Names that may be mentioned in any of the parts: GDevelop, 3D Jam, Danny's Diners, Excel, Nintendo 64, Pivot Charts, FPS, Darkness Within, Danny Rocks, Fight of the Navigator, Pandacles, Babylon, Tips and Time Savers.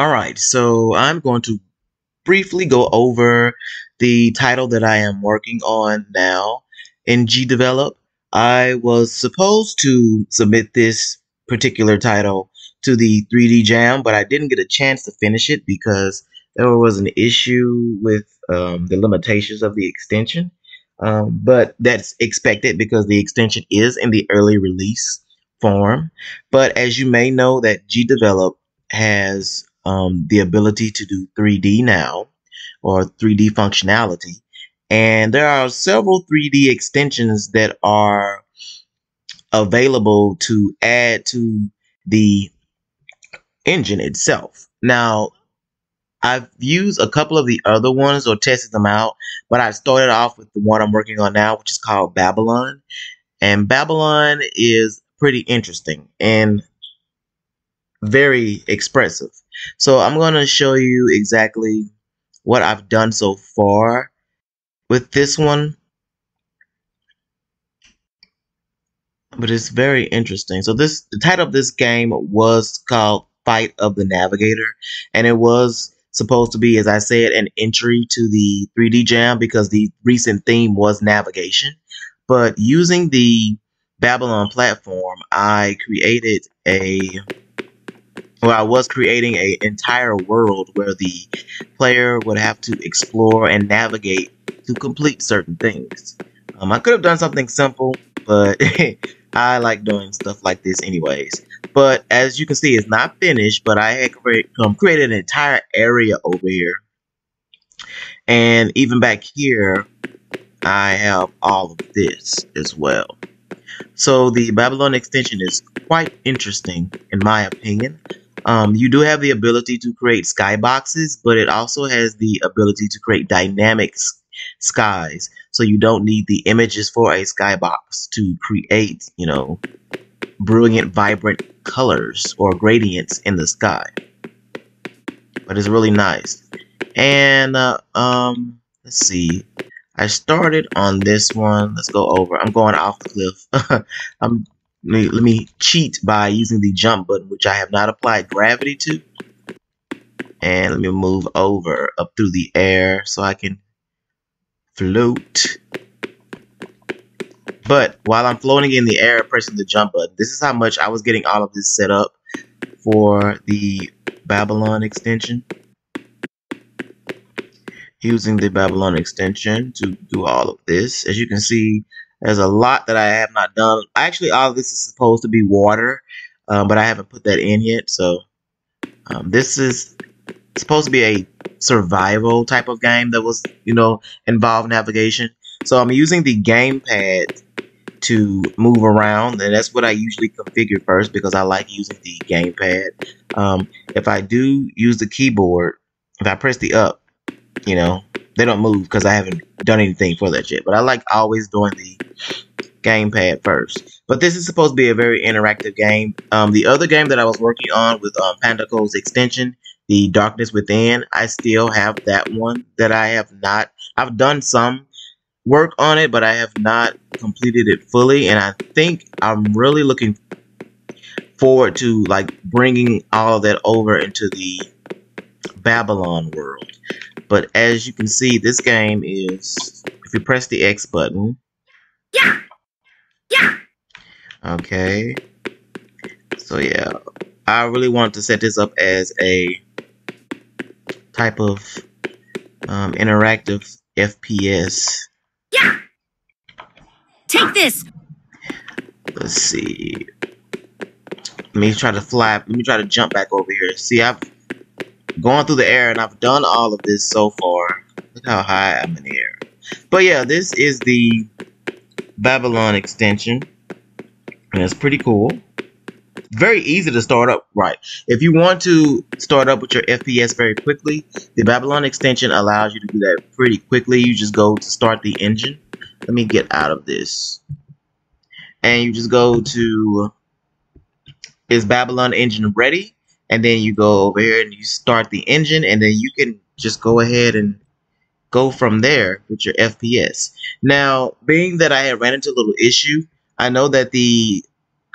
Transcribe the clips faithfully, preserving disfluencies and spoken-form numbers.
Alright, so I'm going to briefly go over the title that I am working on now in GDevelop. I was supposed to submit this particular title to the three D Jam, but I didn't get a chance to finish it because there was an issue with um, the limitations of the extension. Um, but that's expected because the extension is in the early release form. But as you may know, that GDevelop has um, the ability to do three D now, or three D functionality. And there are several three D extensions that are available to add to the engine itself. Now, I've used a couple of the other ones or tested them out, but I started off with the one I'm working on now, which is called Babylon. And Babylon is pretty interesting and very expressive. So I'm going to show you exactly what I've done so far with this one. But it's very interesting. So this, the title of this game was called Fight of the Navigator, and it was supposed to be, as I said, an entry to the three D Jam because the recent theme was navigation. But using the Babylon platform, I created a, well, I was creating an entire world where the player would have to explore and navigate to complete certain things. Um, I could have done something simple, but I like doing stuff like this anyways. But as you can see, it's not finished, but I had create, um, created an entire area over here. And even back here, I have all of this as well. So the Babylon extension is quite interesting, in my opinion. Um, you do have the ability to create skyboxes, but it also has the ability to create dynamic skies. So you don't need the images for a skybox to create, you know, brilliant, vibrant colors or gradients in the sky. But it's really nice. And uh, um, let's see. I started on this one. Let's go over. I'm going off the cliff. I'm, let me, let me cheat by using the jump button, which I have not applied gravity to. And let me move over up through the air so I can float. But while I'm floating in the air, pressing the jump button, this is how much I was getting all of this set up for the Babylon extension. Using the Babylon extension to do all of this. As you can see, there's a lot that I have not done. Actually, all of this is supposed to be water, um, but I haven't put that in yet. So um, this is supposed to be a survival type of game that was, you know, involved navigation. So I'm using the gamepad to move around, and that's what I usually configure first because I like using the gamepad. Um, if I do use the keyboard, if I press the up, you know, they don't move because I haven't done anything for that yet. But I like always doing the gamepad first. But this is supposed to be a very interactive game. Um, the other game that I was working on with um, Pandacles extension, the Darkness Within, I still have that one that I have not. I've done some work on it, but I have not completed it fully. And I think I'm really looking forward to like bringing all of that over into the Babylon world. But as you can see, this game is, if you press the X button. Yeah. Yeah. Okay. So yeah, I really wanted to set this up as a type of um, interactive F P S. Yeah. Take this. Let's see. Let me try to fly. Let me try to jump back over here. See, I've going through the air, and I've done all of this so far. Look how high I'm in the air. But yeah, this is the Babylon extension, and it's pretty cool. Very easy to start up, right? If you want to start up with your F P S very quickly, the Babylon extension allows you to do that pretty quickly. You just go to start the engine. Let me get out of this. And you just go to, is Babylon engine ready? And then you go over here and you start the engine, and then you can just go ahead and go from there with your F P S. Now, being that I had ran into a little issue, I know that the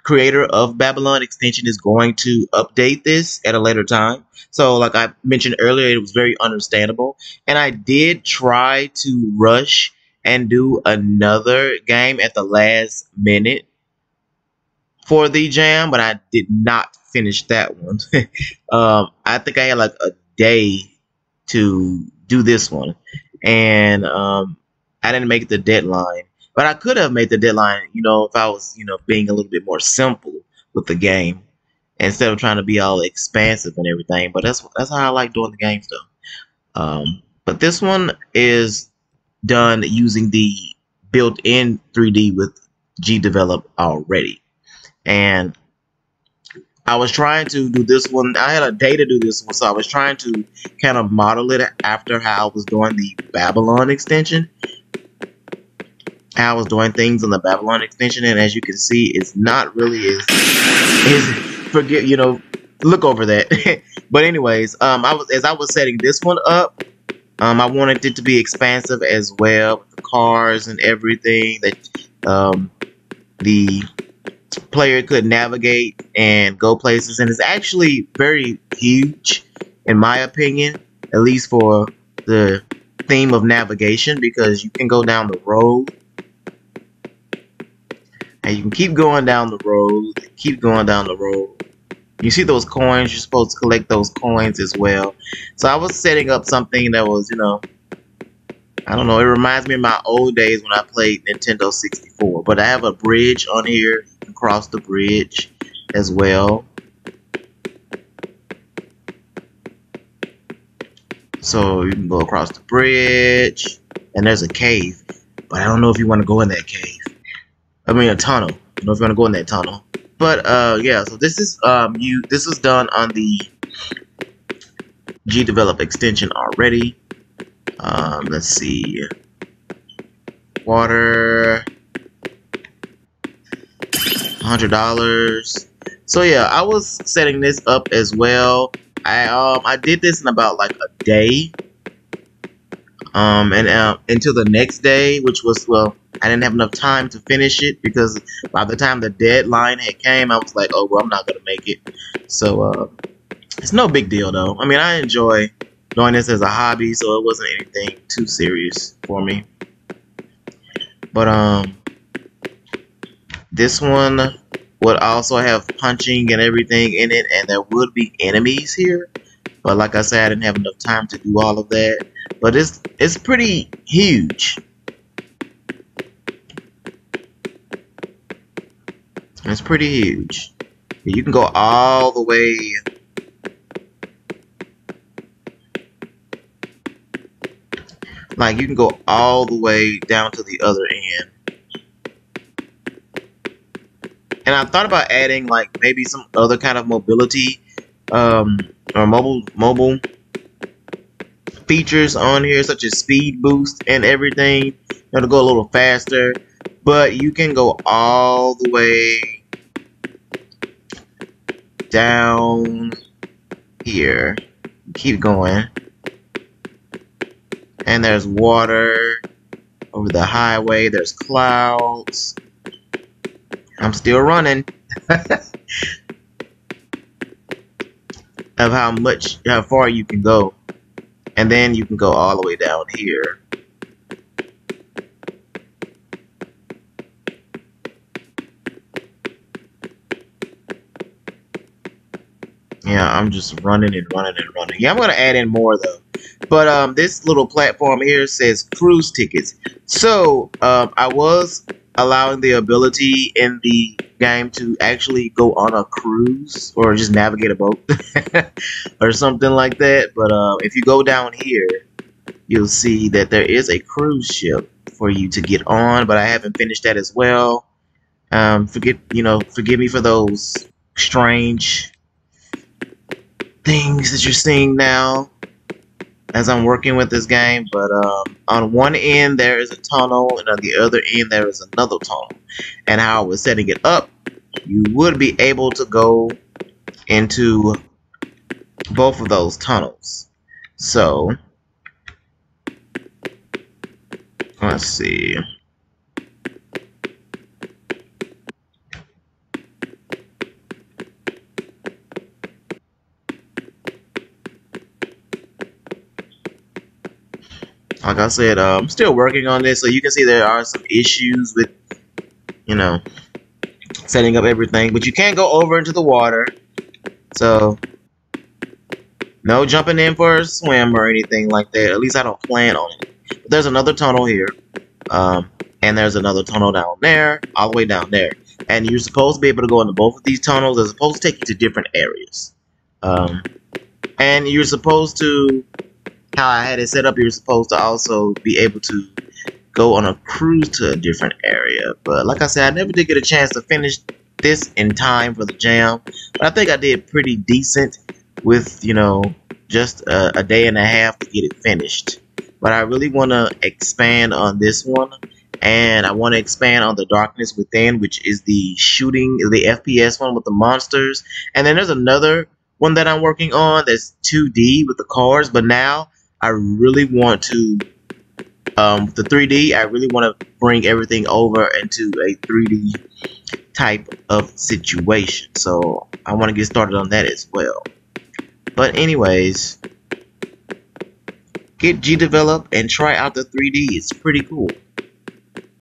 creator of Babylon extension is going to update this at a later time. So like I mentioned earlier, it was very understandable. And I did try to rush and do another game at the last minute for the jam, but I did not finish that one. um, I think I had like a day to do this one, and um, I didn't make the deadline. But I could have made the deadline, you know, if I was, you know, being a little bit more simple with the game instead of trying to be all expansive and everything. But that's that's how I like doing the games, though. Um, but this one is done using the built-in three D with GDevelop already. And I was trying to do this one. I had a day to do this one, so I was trying to kind of model it after how I was doing the Babylon extension. I was doing things on the Babylon extension, and as you can see, it's not really as, as forget you know look over that. But anyways, um, I was as I was setting this one up, um, I wanted it to be expansive as well, with the cars and everything that um, the player could navigate and go places, and it's actually very huge, in my opinion, at least for the theme of navigation, because you can go down the road. And you can keep going down the road, keep going down the road. You see those coins, you're supposed to collect those coins as well. So I was setting up something that was, you know, I don't know, it reminds me of my old days when I played Nintendo sixty-four. But I have a bridge on here, you can cross the bridge as well. So you can go across the bridge, and there's a cave. But I don't know if you want to go in that cave. I mean a tunnel. I don't know if you want to go in that tunnel. But uh, yeah, so this is um, you. This is done on the GDevelop extension already. Um, let's see. Water. Hundred dollars. So yeah, I was setting this up as well. I um I did this in about like a day. Um and uh, until the next day, which was well. I didn't have enough time to finish it because by the time the deadline had came, I was like, oh, well, I'm not going to make it. So uh, it's no big deal, though. I mean, I enjoy doing this as a hobby, so it wasn't anything too serious for me. But um, this one would also have punching and everything in it, and there would be enemies here. But like I said, I didn't have enough time to do all of that. But it's, it's pretty huge. It's pretty huge. You can go all the way. Like, you can go all the way down to the other end. And I thought about adding, like, maybe some other kind of mobility um, or mobile, mobile features on here, such as speed boost and everything. You know, to go a little faster. But you can go all the way down here, keep going, and there's water over the highway, there's clouds. I'm still running of how much how far you can go, and then you can go all the way down here. Yeah, I'm just running and running and running. Yeah, I'm going to add in more, though. But um, this little platform here says cruise tickets. So um, I was allowing the ability in the game to actually go on a cruise or just navigate a boat or something like that. But uh, if you go down here, you'll see that there is a cruise ship for you to get on. But I haven't finished that as well. Um, forget, you know, forgive me for those strange things that you're seeing now as I'm working with this game, but um, on one end there is a tunnel, and on the other end there is another tunnel, and how I was setting it up, you would be able to go into both of those tunnels. So let's see. Like I said, uh, I'm still working on this, so you can see there are some issues with, you know, setting up everything. But you can't go over into the water, so no jumping in for a swim or anything like that. At least I don't plan on it. But there's another tunnel here, um, and there's another tunnel down there, all the way down there. And you're supposed to be able to go into both of these tunnels. They're supposed to take you to different areas. Um, and you're supposed to, how I had it set up, you're supposed to also be able to go on a cruise to a different area. But like I said, I never did get a chance to finish this in time for the jam. But I think I did pretty decent with, you know, just a, a day and a half to get it finished. But I really want to expand on this one. And I want to expand on the Darkness Within, which is the shooting, the F P S one with the monsters. And then there's another one that I'm working on that's two D with the cars. But now I really want to, um, the three D, I really want to bring everything over into a three D type of situation. So I want to get started on that as well. But anyways, get GDevelop and try out the three D. It's pretty cool.